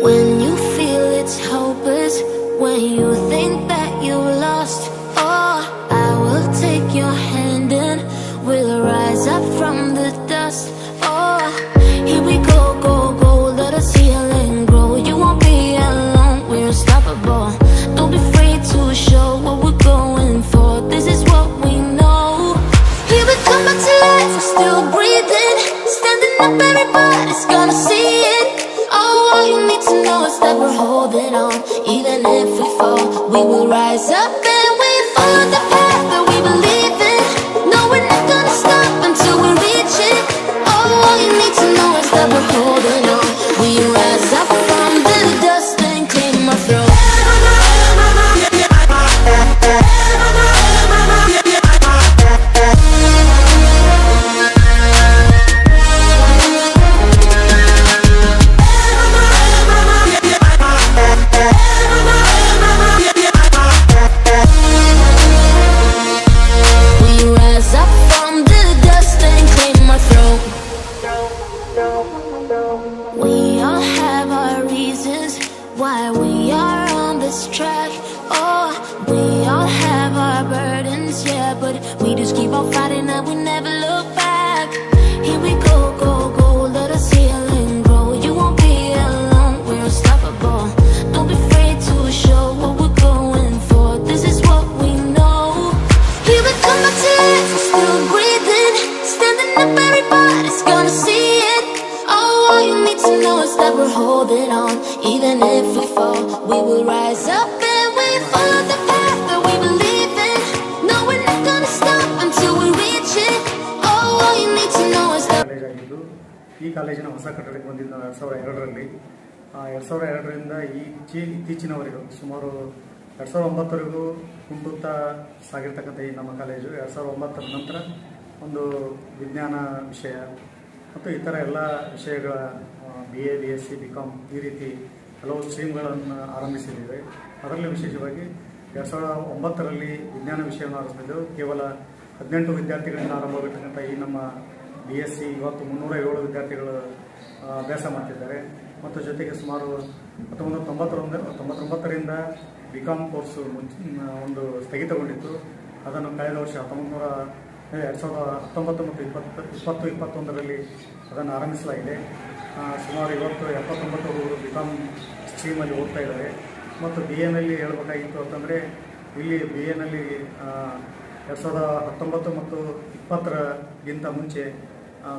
When you feel it's hopeless, when you think that you lost all, I will take your hand and we'll rise up from the dust. Oh, here we go, go, go, let us heal and grow. You won't be alone, we're unstoppable. Don't be afraid to show what we're going for. This is what we know. Here we come back to life, we're still breathing. Standing up, everybody's gonna see it. All you need to know is that we're holding on. Even if we fall, we will rise up and we follow the path that we believe in. No, we're not gonna stop until we reach it. All you need to know is that we're holding on. We rise up from the dust and clean my throat. ಕಾಲೇಜಿನ ಹೊಸ ಕಟ್ಟಡಕ್ಕೆ ಬಂದಿದ್ದು 2002ರಲ್ಲಿ 2002ರಿಂದ ಇತ್ತೀಚಿನವರೆಗೂ ಸುಮಾರು 2009ವರೆಗೂ ಕುಂಟುತ್ತಾ ಸಾಗಿರ್ತಕ್ಕಂಥ ಈ ನಮ್ಮ college 2009ರ ನಂತರ ಒಂದು ವಿಜ್ಞಾನ ವಿಷಯ ಮತ್ತು ಇತರ ಎಲ್ಲ ವಿಷಯಗಳ BA, BSc, BCom ಈ ರೀತಿ ಹಲವು ಸ್ಟ್ರೀಮ್ಗಳನ್ನು ಆರಂಭಿಸಿದ್ದೇವೆ. ಅದರಲ್ಲಿ ವಿಶೇಷವಾಗಿ 2009ರಲ್ಲಿ ವಿಜ್ಞಾನ ವಿಷಯವನ್ನು ಆರಂಭಿಸಿದ್ದೆವು. ಕೇವಲ 18 ವಿದ್ಯಾರ್ಥಿಗಳಿಂದ ಆರಂಭವಾಗಿರ್ತಕ್ಕಂಥ ಈ ನಮ್ಮ BSc ಇವತ್ತು 307 ವಿದ್ಯಾರ್ಥಿಗಳು ಅಭ್ಯಾಸ ಮಾಡ್ತಿದ್ದಾರೆ ಮತ್ತು ಜೊತೆಗೆ ಸುಮಾರು 1999ರಿಂದ BCom ಕೋರ್ಸು ಒಂದು ಸ್ಥಗಿತಗೊಂಡಿತ್ತು. ಅದನ್ನು ಕಳೆದ ವರ್ಷ 19 ಮತ್ತು 2021ರಲ್ಲಿ ಅದನ್ನು ಆರಂಭಿಸಲಾಗಿದೆ. ಸುಮಾರು ಇವತ್ತು 79 ಹುಡುಗರು BCom ಸ್ಟ್ರೀಮಲ್ಲಿ ಓದ್ತಾ ಇದ್ದಾರೆ ಮತ್ತು BA ನಲ್ಲಿ ಹೇಳಬೇಕಾಗಿತ್ತು ಅಂತಂದರೆ ಇಲ್ಲಿ BA ನಲ್ಲಿ 2019 ಮತ್ತು 20ಗಿಂತ ಮುಂಚೆ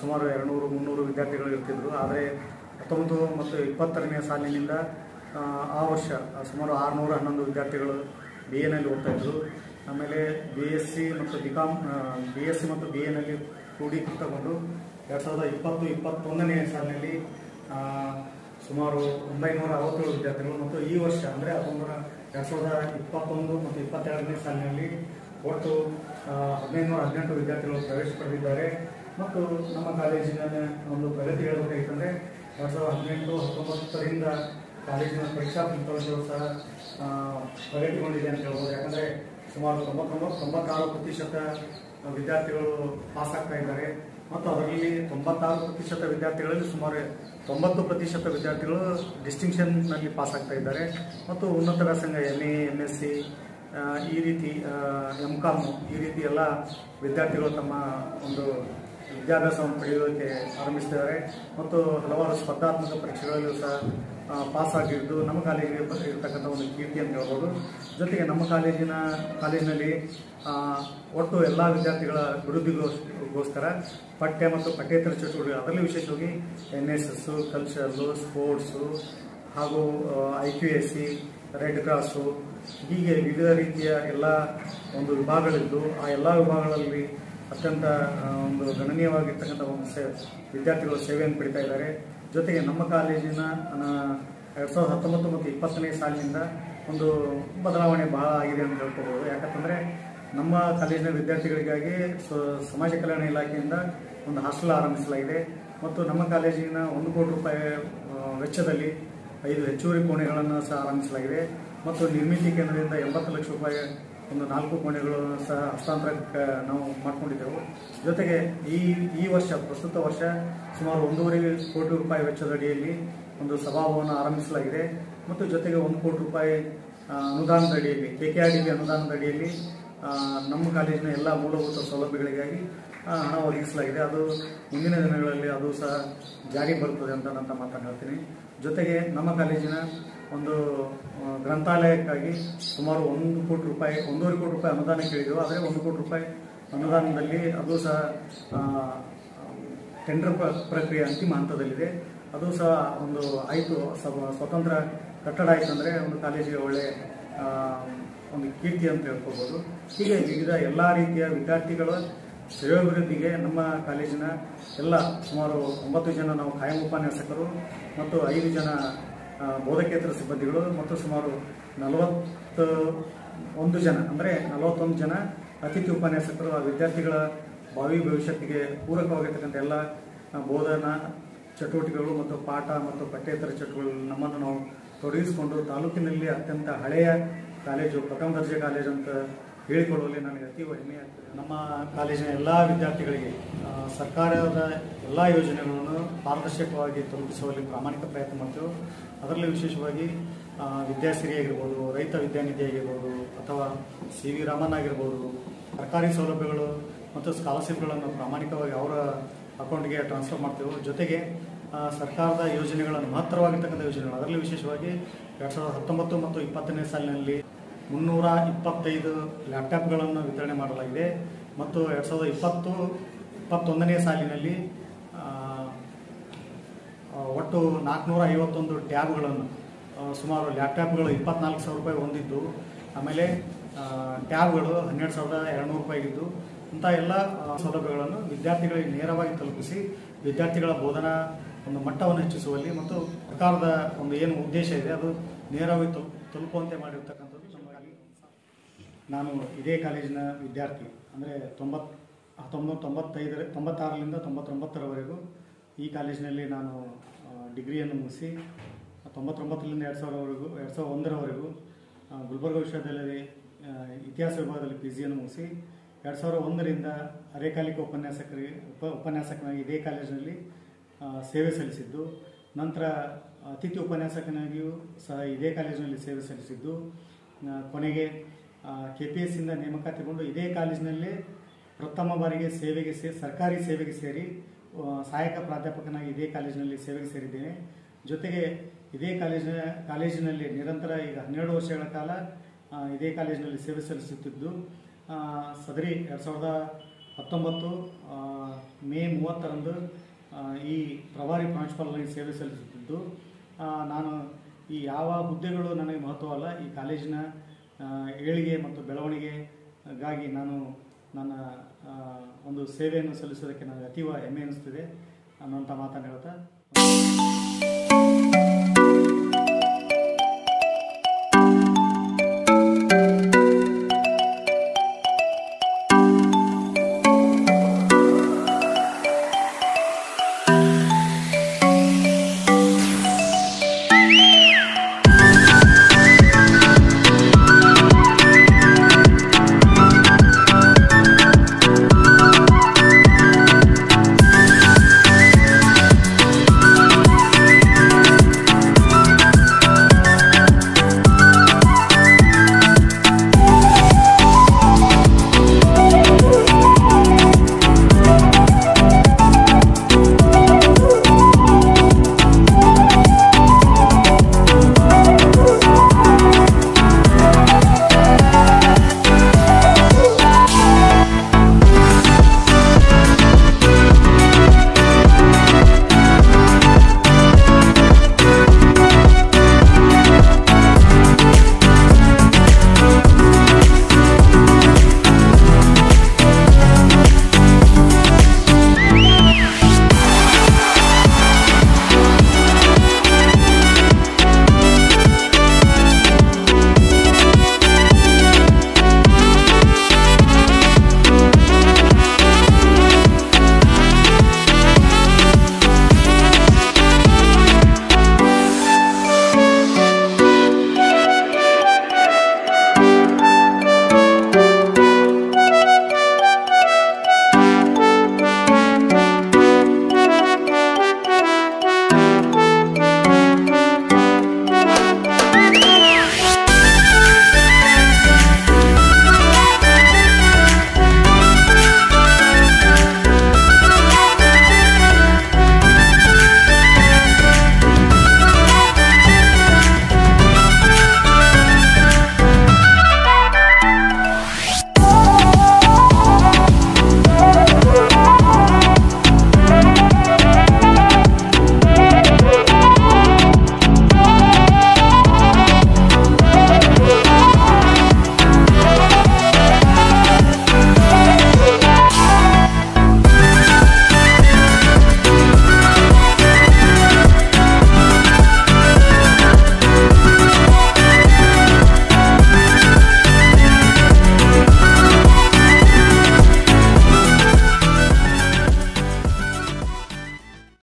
ಸುಮಾರು 200-300 ವಿದ್ಯಾರ್ಥಿಗಳು ಇರ್ತಿದ್ರು. ಆದರೆ 19 ಮತ್ತು 20ನೇ ಸಾಲಿನಿಂದ ಆ ವರ್ಷ ಸುಮಾರು 611 ವಿದ್ಯಾರ್ಥಿಗಳು BA ನಲ್ಲಿ ಓದ್ತಾಯಿದ್ರು. ಆಮೇಲೆ BSc ಮತ್ತು BA ನಲ್ಲಿ ಕೂಡಿಕೊಂಡು 2020-21ನೇ ಸಾಲಿನಲ್ಲಿ ಸುಮಾರು 967 ವಿದ್ಯಾರ್ಥಿಗಳು ಮತ್ತು ಈ ವರ್ಷ ಅಂದರೆ 2021 ಮತ್ತು 2022ನೇ ಸಾಲಿನಲ್ಲಿ ಒಟ್ಟು 1518 ವಿದ್ಯಾರ್ಥಿಗಳು ಪ್ರವೇಶ ಪಡೆದಿದ್ದಾರೆ. ಮತ್ತು ನಮ್ಮ ಕಾಲೇಜಿನ ಒಂದು ಪ್ರಗತಿ ಹೇಳಬೇಕಾಗಿತ್ತಂದರೆ 2018-19ರಿಂದ ಕಾಲೇಜಿನ ಪರೀಕ್ಷಾ ಫಲಿತಾಂಶಗಳು ಸಹ ಪ್ರಗತಿಗೊಂಡಿದೆ ಅಂತ ಹೇಳ್ಬೋದು. ಯಾಕಂದರೆ ಸುಮಾರು 96% ವಿದ್ಯಾರ್ಥಿಗಳು ಪಾಸಾಗ್ತಾ ಇದ್ದಾರೆ ಮತ್ತು ಅದರಲ್ಲಿ 96% ವಿದ್ಯಾರ್ಥಿಗಳಲ್ಲಿ ಸುಮಾರು 90% ವಿದ್ಯಾರ್ಥಿಗಳು ಡಿಸ್ಟಿಂಕ್ಷನ್ನಲ್ಲಿ ಪಾಸಾಗ್ತಾ ಇದ್ದಾರೆ ಮತ್ತು ಉನ್ನತ ವ್ಯಾಸಂಗ MA, MSc ಈ ರೀತಿ MCom ಈ ರೀತಿ ಎಲ್ಲ ವಿದ್ಯಾರ್ಥಿಗಳು ತಮ್ಮ ಒಂದು ವಿದ್ಯಾಭ್ಯಾಸವನ್ನು ಪಡೆಯೋದಕ್ಕೆ ಆರಂಭಿಸಿದ್ದಾರೆ ಮತ್ತು ಹಲವಾರು ಸ್ಪರ್ಧಾತ್ಮಕ ಪರೀಕ್ಷೆಗಳಲ್ಲೂ ಸಹ ಪಾಸಾಗಿದ್ದು ನಮ್ಮ ಕಾಲೇಜಿಗೆ ಇರತಕ್ಕಂಥ ಒಂದು ಕೀರ್ತಿ ಅಂತ ಹೇಳ್ಬೋದು. ಜೊತೆಗೆ ನಮ್ಮ ಕಾಲೇಜಿನಲ್ಲಿ ಒಟ್ಟು ಎಲ್ಲ ವಿದ್ಯಾರ್ಥಿಗಳ ಅಭಿವೃದ್ಧಿಗೋಸ್ಕರ ಪಠ್ಯ ಮತ್ತು ಪಠ್ಯೇತರ ಚಟುವಟಿಕೆಗಳು ಅದರಲ್ಲಿ ವಿಶೇಷವಾಗಿ NSS, ಕಲ್ಚರಲ್ಲು, ಸ್ಪೋರ್ಟ್ಸು ಹಾಗೂ IQAC, ರೆಡ್ ಕ್ರಾಸು ಹೀಗೆ ವಿವಿಧ ರೀತಿಯ ಎಲ್ಲ ಒಂದು ವಿಭಾಗಗಳಿದ್ದು ಆ ಎಲ್ಲ ವಿಭಾಗಗಳಲ್ಲಿ ಅತ್ಯಂತ ಒಂದು ಗಣನೀಯವಾಗಿರ್ತಕ್ಕಂಥ ಒಂದು ವಿದ್ಯಾರ್ಥಿಗಳು ಸೇವೆಯನ್ನು ಪಡಿತಾ ಇದ್ದಾರೆ. ಜೊತೆಗೆ ನಮ್ಮ ಕಾಲೇಜಿನ 2019 ಮತ್ತು 2020ನೇ ಸಾಲಿನಿಂದ ಒಂದು ಬದಲಾವಣೆ ಬಹಳ ಆಗಿದೆ ಅಂತ ಹೇಳ್ಕೋಬೋದು. ಯಾಕಂತಂದರೆ ನಮ್ಮ ಕಾಲೇಜಿನ ವಿದ್ಯಾರ್ಥಿಗಳಿಗಾಗಿ ಸಮಾಜ ಕಲ್ಯಾಣ ಇಲಾಖೆಯಿಂದ ಒಂದು ಹಾಸ್ಟೆಲ್ ಆರಂಭಿಸಲಾಗಿದೆ ಮತ್ತು ನಮ್ಮ ಕಾಲೇಜಿನ ₹1 ಕೋಟಿ ವೆಚ್ಚದಲ್ಲಿ 5 ಹೆಚ್ಚುವರಿ ಕೋಣೆಗಳನ್ನು ಸಹ ಆರಂಭಿಸಲಾಗಿದೆ ಮತ್ತು ನಿರ್ಮಿತಿ ಕೇಂದ್ರದಿಂದ ₹80 ಲಕ್ಷ ಒಂದು 4 ಕೋಣೆಗಳನ್ನು ಸಹ ಹಸ್ತಾಂತರ ನಾವು ಮಾಡಿಕೊಂಡಿದ್ದೆವು. ಜೊತೆಗೆ ಈ ವರ್ಷ ಪ್ರಸ್ತುತ ವರ್ಷ ಸುಮಾರು ₹1.5 ಕೋಟಿ ವೆಚ್ಚದಡಿಯಲ್ಲಿ ಒಂದು ಸಭಾಭವನ ಆರಂಭಿಸಲಾಗಿದೆ ಮತ್ತು ಜೊತೆಗೆ 1 ಕೋಟಿ ರೂಪಾಯಿ ಅನುದಾನದ ಅಡಿಯಲ್ಲಿ KKRDB ಅನುದಾನದ ಅಡಿಯಲ್ಲಿ ನಮ್ಮ ಕಾಲೇಜಿನ ಎಲ್ಲ ಮೂಲಭೂತ ಸೌಲಭ್ಯಗಳಿಗಾಗಿ ಹಣ ಒದಗಿಸಲಾಗಿದೆ. ಅದು ಮುಂದಿನ ದಿನಗಳಲ್ಲಿ ಅದು ಸಹ ಜಾರಿ ಬರುತ್ತದೆ ಅಂತ ನಾನು ಮಾತನ್ನು ಹೇಳ್ತೀನಿ. ಜೊತೆಗೆ ನಮ್ಮ ಕಾಲೇಜಿನ ಒಂದು ಗ್ರಂಥಾಲಯಕ್ಕಾಗಿ ಸುಮಾರು 1 ಕೋಟಿ ರೂಪಾಯಿ 1.5 ಕೋಟಿ ರೂಪಾಯಿ ಅನುದಾನ ಕೇಳಿದೆವು. ಆದರೆ 1 ಕೋಟಿ ರೂಪಾಯಿ ಅನುದಾನದಲ್ಲಿ ಅದು ಸಹ ಟೆಂಡರ್ ಪ್ರಕ್ರಿಯೆ ಅಂತಿಮ ಹಂತದಲ್ಲಿದೆ. ಅದು ಸಹ ಒಂದು ಆಯಿತು, ಸ್ವತಂತ್ರ ಕಟ್ಟಡ ಆಯಿತು ಅಂದರೆ ಒಂದು ಕಾಲೇಜಿಗೆ ಒಳ್ಳೆ ಒಂದು ಕೀರ್ತಿ ಅಂತ ಹೇಳ್ಕೋಬೋದು. ಹೀಗೆ ವಿವಿಧ ಎಲ್ಲ ರೀತಿಯ ವಿದ್ಯಾರ್ಥಿಗಳ ಶ್ರೇಯೋಭಿವೃದ್ಧಿಗೆ ನಮ್ಮ ಕಾಲೇಜಿನ ಎಲ್ಲ ಸುಮಾರು 9 ಜನ ನಾವು ಖಾಯಂ ಉಪನ್ಯಾಸಕರು ಮತ್ತು 5 ಜನ ಬೋಧಕೇತರ ಸಿಬ್ಬಂದಿಗಳು ಮತ್ತು ಸುಮಾರು 41 ಜನ ಅಂದರೆ 41 ಜನ ಅತಿಥಿ ಉಪನ್ಯಾಸಕರು ಆ ವಿದ್ಯಾರ್ಥಿಗಳ ಭಾವಿ ಭವಿಷ್ಯಕ್ಕೆ ಪೂರಕವಾಗಿರ್ತಕ್ಕಂಥ ಎಲ್ಲ ಬೋಧನಾ ಚಟುವಟಿಕೆಗಳು ಮತ್ತು ಪಾಠ ಮತ್ತು ಪಠ್ಯೇತರ ಚಟುವಟಿಕೆಗಳು ನಮ್ಮನ್ನು ನಾವು ತೊಡಗಿಸಿಕೊಂಡು ತಾಲೂಕಿನಲ್ಲಿ ಅತ್ಯಂತ ಹಳೆಯ ಕಾಲೇಜು, 1ನೇ ದರ್ಜೆ ಕಾಲೇಜು ಅಂತ ಹೇಳಿಕೊಳ್ಳುವಲ್ಲಿ ನನಗೆ ಅತಿ ಹೆಮ್ಮೆ ಆಗ್ತದೆ. ನಮ್ಮ ಕಾಲೇಜಿನ ಎಲ್ಲ ವಿದ್ಯಾರ್ಥಿಗಳಿಗೆ ಸರ್ಕಾರದ ಎಲ್ಲ ಯೋಜನೆಗಳನ್ನು ಪಾರದರ್ಶಕವಾಗಿ ತಲುಪಿಸುವಲ್ಲಿ ಪ್ರಾಮಾಣಿಕ ಪ್ರಯತ್ನ ಮಾಡ್ತೇವೆ. ಅದರಲ್ಲಿ ವಿಶೇಷವಾಗಿ ವಿದ್ಯಾಸಿರಿ ಆಗಿರ್ಬೋದು, ರೈತ ವಿದ್ಯಾನಿಧಿ ಆಗಿರ್ಬೋದು ಅಥವಾ CV ರಾಮನ್ ಆಗಿರ್ಬೋದು, ಸರ್ಕಾರಿ ಸೌಲಭ್ಯಗಳು ಮತ್ತು ಸ್ಕಾಲರ್ಶಿಪ್ಗಳನ್ನು ಪ್ರಾಮಾಣಿಕವಾಗಿ ಅವರ ಅಕೌಂಟ್ಗೆ ಟ್ರಾನ್ಸ್ಫರ್ ಮಾಡ್ತೇವೆ. ಜೊತೆಗೆ ಸರ್ಕಾರದ ಯೋಜನೆಗಳನ್ನು ಮಹತ್ತರವಾಗಿರ್ತಕ್ಕಂಥ ಯೋಜನೆಗಳು, ಅದರಲ್ಲಿ ವಿಶೇಷವಾಗಿ 2019 ಮತ್ತು 2020ನೇ ಸಾಲಿನಲ್ಲಿ 325 ಲ್ಯಾಪ್ಟಾಪ್ಗಳನ್ನು ವಿತರಣೆ ಮಾಡಲಾಗಿದೆ ಮತ್ತು 2020-21ನೇ ಸಾಲಿನಲ್ಲಿ ಒಟ್ಟು 451 ಟ್ಯಾಬ್ಗಳನ್ನು ಸುಮಾರು ಲ್ಯಾಪ್ಟಾಪ್ಗಳು 24,000 ರೂಪಾಯಿ ಹೊಂದಿದ್ದು, ಆಮೇಲೆ ಟ್ಯಾಬ್ಗಳು 12,200 ರೂಪಾಯಿಗಿದ್ದು ಇಂಥ ಎಲ್ಲ ಸೌಲಭ್ಯಗಳನ್ನು ವಿದ್ಯಾರ್ಥಿಗಳಿಗೆ ನೇರವಾಗಿ ತಲುಪಿಸಿ ವಿದ್ಯಾರ್ಥಿಗಳ ಬೋಧನಾ ಒಂದು ಮಟ್ಟವನ್ನು ಹೆಚ್ಚಿಸುವಲ್ಲಿ ಮತ್ತು ಸರ್ಕಾರದ ಒಂದು ಏನು ಉದ್ದೇಶ ಇದೆ ಅದು ನೇರವಾಗಿ ತಲುಪುವಂತೆ ಮಾಡಿರ್ತಕ್ಕಂಥದ್ದು ನಮ್ಮ ಕಾಲೇಜು. ನಾನು ಇದೇ ಕಾಲೇಜಿನ ವಿದ್ಯಾರ್ಥಿ, ಅಂದರೆ 1996ರಿಂದ 1999ವರೆಗೂ ಈ ಕಾಲೇಜಿನಲ್ಲಿ ನಾನು ಡಿಗ್ರಿಯನ್ನು ಮುಗಿಸಿ 1999ರಿಂದ 2001ವರೆಗೂ ಗುಲ್ಬರ್ಗ ವಿಶ್ವವಿದ್ಯಾಲಯದಲ್ಲಿ ಇತಿಹಾಸ ವಿಭಾಗದಲ್ಲಿ PG ಯನ್ನು ಮುಗಿಸಿ 2001ರಿಂದ ಅರೆಕಾಲಿಕ ಉಪನ್ಯಾಸಕನಾಗಿ ಇದೇ ಕಾಲೇಜಿನಲ್ಲಿ ಸೇವೆ ಸಲ್ಲಿಸಿದ್ದು, ನಂತರ ಅತಿಥಿ ಉಪನ್ಯಾಸಕನಾಗಿಯೂ ಸಹ ಇದೇ ಕಾಲೇಜಿನಲ್ಲಿ ಸೇವೆ ಸಲ್ಲಿಸಿದ್ದು, ಕೊನೆಗೆ KPSಸಿಯಿಂದ ನೇಮಕಾತಿಗೊಂಡು ಇದೇ ಕಾಲೇಜಿನಲ್ಲೇ ಪ್ರಥಮ ಬಾರಿಗೆ ಸರ್ಕಾರಿ ಸೇವೆಗೆ ಸೇರಿ ಸಹಾಯಕ ಪ್ರಾಧ್ಯಾಪಕನಾಗಿ ಇದೇ ಕಾಲೇಜಿನಲ್ಲಿ ಸೇವೆಗೆ ಸೇರಿದ್ದೇನೆ. ಜೊತೆಗೆ ಇದೇ ಕಾಲೇಜಿನಲ್ಲಿ ನಿರಂತರ ಈಗ 12 ವರ್ಷಗಳ ಕಾಲ ಇದೇ ಕಾಲೇಜಿನಲ್ಲಿ ಸೇವೆ ಸಲ್ಲಿಸುತ್ತಿದ್ದು, ಸದರಿ 2019 ಮೇ 30ರಂದು ಈ ಪ್ರಭಾರಿ ಪ್ರಾಂಶುಪಾಲರಾಗಿ ಸೇವೆ ಸಲ್ಲಿಸುತ್ತಿದ್ದು, ನಾನು ಈ ಯಾವ ಹುದ್ದೆಗಳು ನನಗೆ ಮಹತ್ವವಲ್ಲ, ಈ ಕಾಲೇಜಿನ ಏಳಿಗೆ ಮತ್ತು ಬೆಳವಣಿಗೆಗಾಗಿ ನಾನು ನನ್ನ ಒಂದು ಸೇವೆಯನ್ನು ಸಲ್ಲಿಸೋದಕ್ಕೆ ನನಗೆ ಅತೀವ ಹೆಮ್ಮೆ ಅನ್ನಿಸ್ತಿದೆ ಅನ್ನುವಂಥ ಮಾತನ್ನು ಹೇಳ್ತಾ